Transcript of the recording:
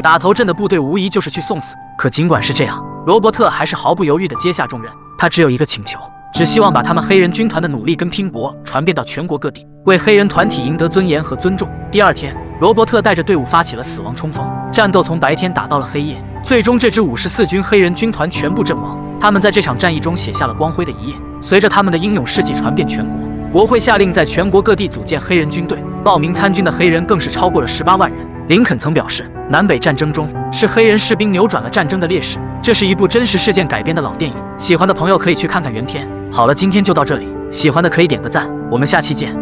打头阵的部队无疑就是去送死。可尽管是这样，罗伯特还是毫不犹豫地接下重任。他只有一个请求，只希望把他们黑人军团的努力跟拼搏传遍到全国各地，为黑人团体赢得尊严和尊重。第二天，罗伯特带着队伍发起了死亡冲锋，战斗从白天打到了黑夜，最终这支54军黑人军团全部阵亡。他们在这场战役中写下了光辉的一页。随着他们的英勇事迹传遍全国，国会下令在全国各地组建黑人军队，报名参军的黑人更是超过了18万人。林肯曾表示，南北战争中是黑人士兵扭转了战争的劣势。这是一部真实事件改编的老电影，喜欢的朋友可以去看看原片。好了，今天就到这里，喜欢的可以点个赞，我们下期见。